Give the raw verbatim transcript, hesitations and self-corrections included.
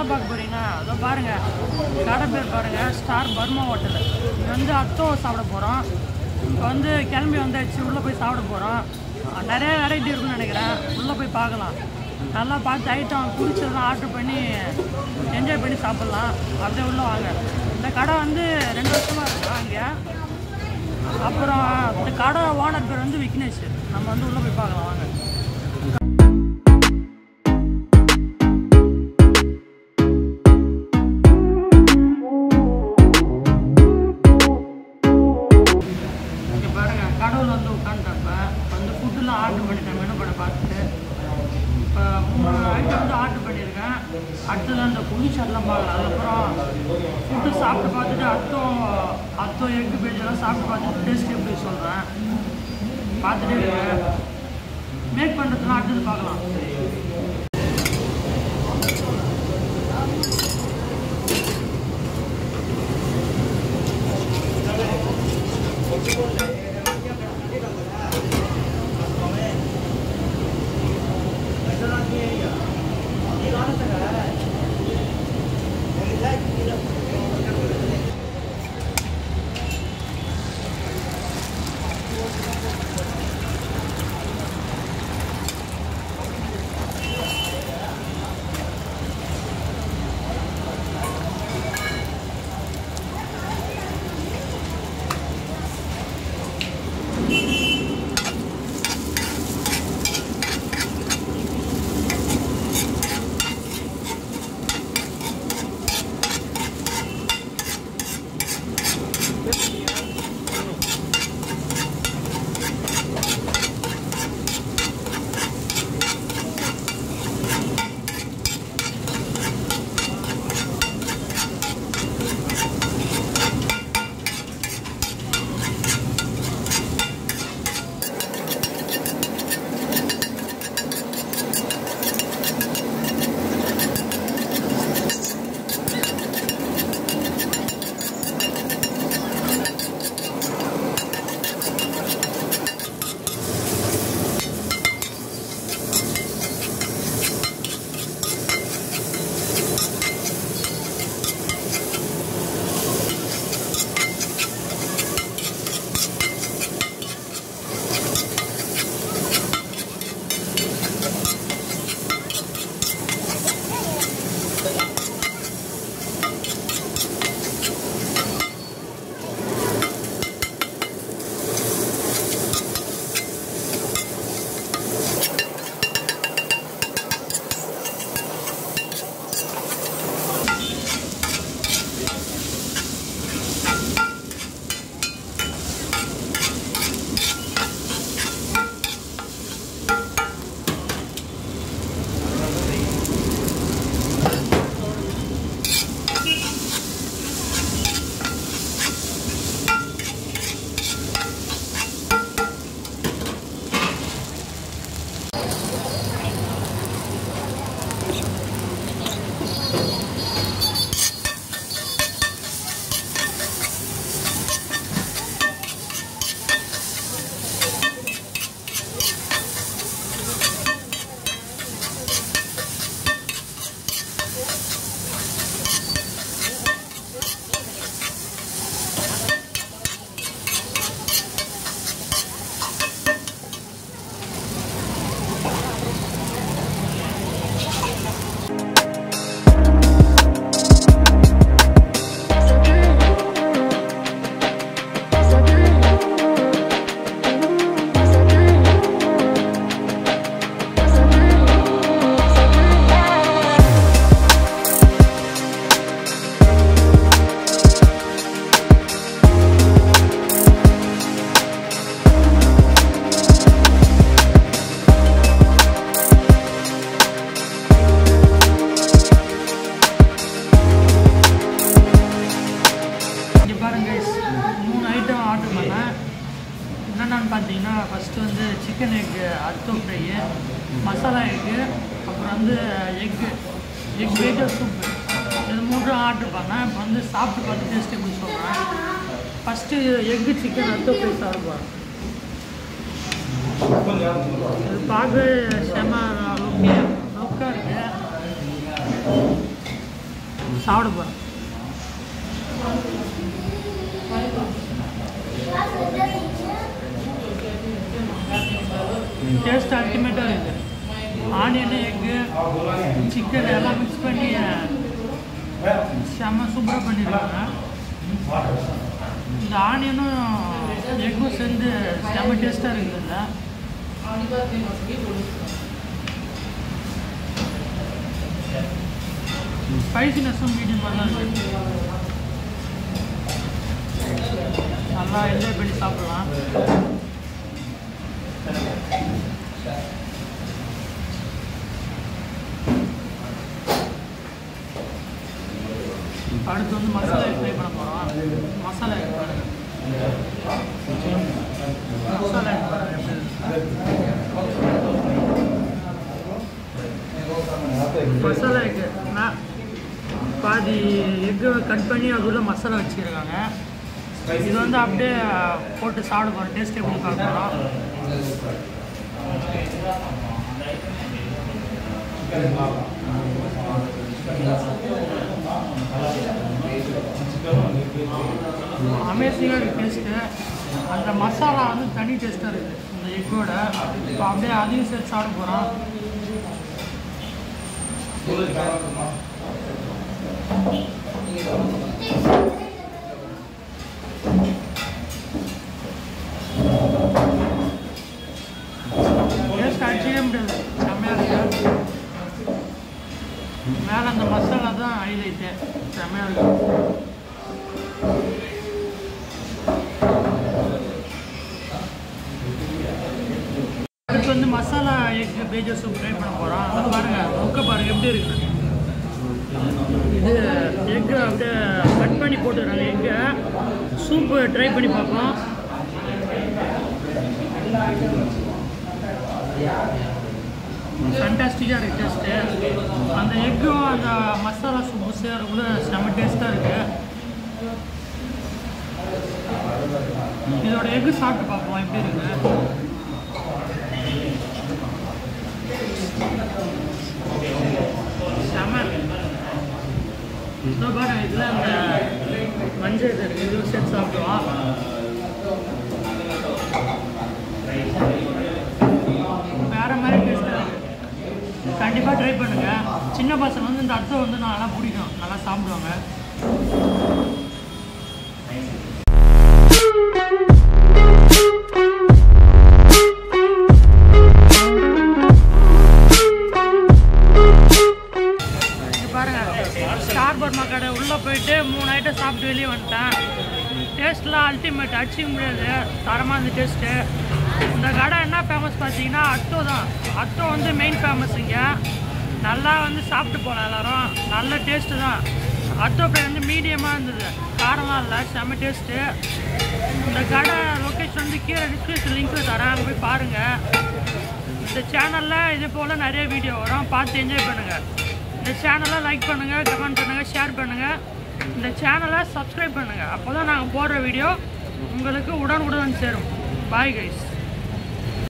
கடை பார்க்க போறீங்கன்னா அதோ பாருங்க, கடை பேர் பாருங்க, ஸ்டார் பர்மா ஹோட்டல். இங்கே வந்து அத்தோ சாப்பிட போகிறோம். இப்போ வந்து கிளம்பி வந்தாச்சு, உள்ளே போய் சாப்பிட போகிறோம். நிறைய வெரைட்டி இருக்குன்னு நினைக்கிறேன், உள்ளே போய் பார்க்கலாம். நல்லா பார்த்து ஐட்டம் பிடிச்சதெல்லாம் ஆர்டர் பண்ணி என்ஜாய் பண்ணி சாப்பிட்லாம். அப்படியே உள்ளே வாங்க. இந்த கடை வந்து ரெண்டு வருஷமாக இருக்கும் இங்கே. அப்புறம் இந்த கடை ஓனர் பேர் வந்து விக்னேஷ். நம்ம வந்து உள்ளே போய் பார்க்கலாம் வாங்க. இங்கே பாருங்க, கடவுள் வந்து உட்காந்துட்டப்ப வந்து ஃபுட்டுலாம் ஆர்டர் பண்ணிட்டேன். மெனு படம் பார்த்துட்டு இப்போ மூணு ஐட்டம் வந்து ஆர்டர் பண்ணியிருக்கேன். அடுத்தது அந்த குளிச்செல்லாம் பார்க்கலாம். அதுக்கப்புறம் ஃபுட்டு சாப்பிட்டு பார்த்துட்டு அத்தோ அத்தோ எக்கு பேஜெல்லாம் சாப்பிட்டு பார்த்துட்டு டேஸ்ட் எப்படி சொல்கிறேன் பார்த்துட்டே இருக்கேன். மேக் பண்ணுறதுலாம் அடுத்தது பார்க்கலாம். என்னென்னு பார்த்தீங்கன்னா, ஃபஸ்ட்டு வந்து சிக்கன் எக்கு அத்தோ ஃப்ரை, மசாலா எக்கு, அப்புறம் வந்து எக்கு எக் வேஜர் சூப்பு, இது மூன்றும் ஆர்டர் பண்ணேன். இப்போ வந்து சாப்பிட்டு பார்த்து டேஸ்ட் எப்படி சொல்கிறேன். ஃபஸ்ட்டு எக்கு சிக்கன் அத்தோ ஃப்ரை சாப்பிடுவாங்க. இது பார்க்க செம லுக்காக இருக்குது. சாப்பிட போறோம். டேஸ்ட் அல்டிமேட்டா இருக்கு. ஆனியன், எக்கு, சிக்கன் எல்லாம் மிக்ஸ் பண்ணி செம்ம சூப்பராக பண்ணியிருக்காங்க. இந்த ஆனியனும் எக்கும் சேர்ந்து செம்ம டேஸ்ட்டாக இருக்குதுல்ல. ஸ்பைசினஸும் மீடியமாக தான் இருக்குது. நல்லா என்ஜாய் பண்ணி சாப்பிடலாம். அடுத்து வந்து மசாலா ட்ரை பண்ண போகிறோம். மசாலா பாருங்கள், மசாலா மசாலா எக்கு நான் பாதி எக்கு கட் பண்ணி அதுக்குள்ளே மசாலா வச்சுருக்காங்க. இது வந்து அப்படியே போட்டு சாப்பிட போகிறோம். டேஸ்ட் எப்படி பார்க்கலாம். அமேசிங்காக டேஸ்ட்டு. அந்த மசாலா வந்து தனி டேஸ்ட்டாக இருக்குது இந்த எக்கோட. இப்போ அப்படியே அதையும் சேர்த்து சாப்பிட போகிறோம். டேஸ்ட் அடிச்சிக்க முடியாது, செம்மையாக இருக்குது. மேலே அந்த மசாலா தான் ஹைலைட்டு, செம்மையாக இருக்குது. அடுத்து வந்து மசாலா எக் பேஜ சூப் ட்ரை பண்ண போகிறோம். அதை பாருங்கள், முக்கை பாருங்கள் எப்படி இருக்குது. இது எக்கு அப்படியே கட் பண்ணி போட்டுருக்காங்க. எக்கு சூப்பு ட்ரை பண்ணி பார்ப்போம். ஃபண்டாஸ்டிக்காக இருக்குது டேஸ்ட்டு. அந்த எக்கும் அந்த மசாலா சூப்பு சேர்க்குள்ள செம்ம டேஸ்ட்டாக இருக்குது. இதோட எக்கு சாப்பிட்டு பார்ப்போம் எப்படி இருக்கு. இதோ பாருங்க, இதில் அந்த மஞ்சள் இருக்கு, இதுவும் சேர்த்து சாப்பிடுவோம். வேற மாதிரி டேஸ்ட்டாக இருக்குது. கண்டிப்பாக ட்ரை பண்ணுங்க. சின்ன பசங்க வந்து இந்த அத்தோ வந்து நல்லா பிடிக்கும், நல்லா சாப்பிடுவாங்க. மூணு ஐட்டம் சாப்பிட்டு வெளியே வந்துட்டேன். டேஸ்ட்லாம் அல்டிமேட், அடிச்சிக்க முடியாது. தரமாக இருந்து டேஸ்ட்டு. இந்த கடை என்ன ஃபேமஸ் பார்த்தீங்கன்னா அத்தோ தான். அத்தோ வந்து மெயின் ஃபேமஸ். இங்கே நல்லா வந்து சாப்பிட்டு போகலாம் எல்லோரும். நல்ல டேஸ்ட்டு தான். அத்தோ பிளேட் வந்து மீடியமாக இருந்தது, காரமாக இல்லை, செம்ம டேஸ்ட்டு. இந்த கடை லொக்கேஷன் வந்து கீழே டிஸ்கிரிப்ஷன் லிங்க்கு தரேன், போய் பாருங்கள். இந்த சேனலில் இதே போல் நிறைய வீடியோ வரும், பார்த்து என்ஜாய் பண்ணுங்கள். இந்த சேனலை லைக் பண்ணுங்கள், கமெண்ட் பண்ணுங்கள், ஷேர் பண்ணுங்கள். இந்த சேனலை சப்ஸ்கிரைப் பண்ணுங்கள். அப்போ தான் நாங்கள் போடுற வீடியோ உங்களுக்கு உடனுக்குடன் சேரும். Bye guys.